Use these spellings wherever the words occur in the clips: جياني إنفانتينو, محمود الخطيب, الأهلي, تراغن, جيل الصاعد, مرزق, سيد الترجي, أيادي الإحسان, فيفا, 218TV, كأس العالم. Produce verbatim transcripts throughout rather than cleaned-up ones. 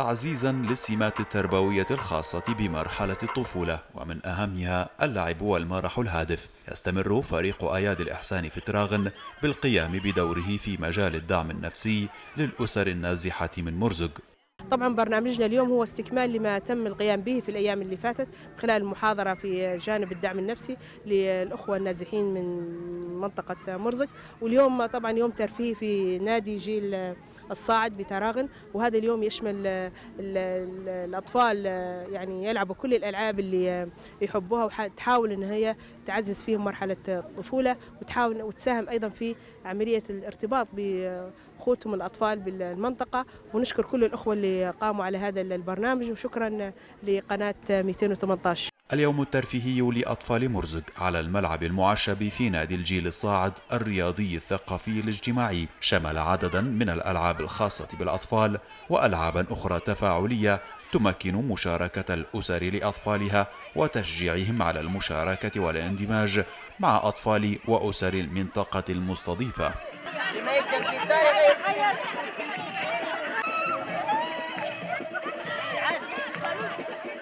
تعزيزا للسمات التربوية الخاصة بمرحلة الطفولة، ومن أهمها اللعب والمرح الهادف. يستمر فريق أيادي الإحسان في تراغن بالقيام بدوره في مجال الدعم النفسي للأسر النازحة من مرزق. طبعا برنامجنا اليوم هو استكمال لما تم القيام به في الأيام اللي فاتت من خلال المحاضرة في جانب الدعم النفسي للأخوة النازحين من منطقة مرزق، واليوم طبعا يوم ترفيه في نادي جيل الصاعد بتراغن، وهذا اليوم يشمل الأطفال، يعني يلعبوا كل الألعاب اللي يحبوها وتحاول إن هي تعزز فيهم مرحلة الطفولة وتحاول وتساهم أيضا في عملية الارتباط بأخوتهم الأطفال بالمنطقة. ونشكر كل الأخوة اللي قاموا على هذا البرنامج، وشكرا لقناة مئتين وثمانية عشر. اليوم الترفيهي لأطفال مرزق على الملعب المعشب في نادي الجيل الصاعد الرياضي الثقافي الاجتماعي شمل عددا من الألعاب الخاصة بالأطفال وألعابا أخرى تفاعلية تمكن مشاركة الأسر لأطفالها وتشجيعهم على المشاركة والاندماج مع أطفال وأسر المنطقة المستضيفة.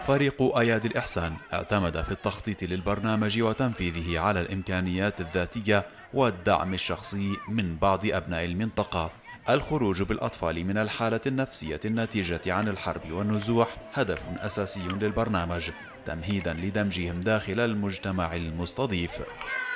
فريق أيادي الإحسان اعتمد في التخطيط للبرنامج وتنفيذه على الإمكانيات الذاتية والدعم الشخصي من بعض أبناء المنطقة. الخروج بالأطفال من الحالة النفسية الناتجة عن الحرب والنزوح هدف أساسي للبرنامج، تمهيدا لدمجهم داخل المجتمع المستضيف.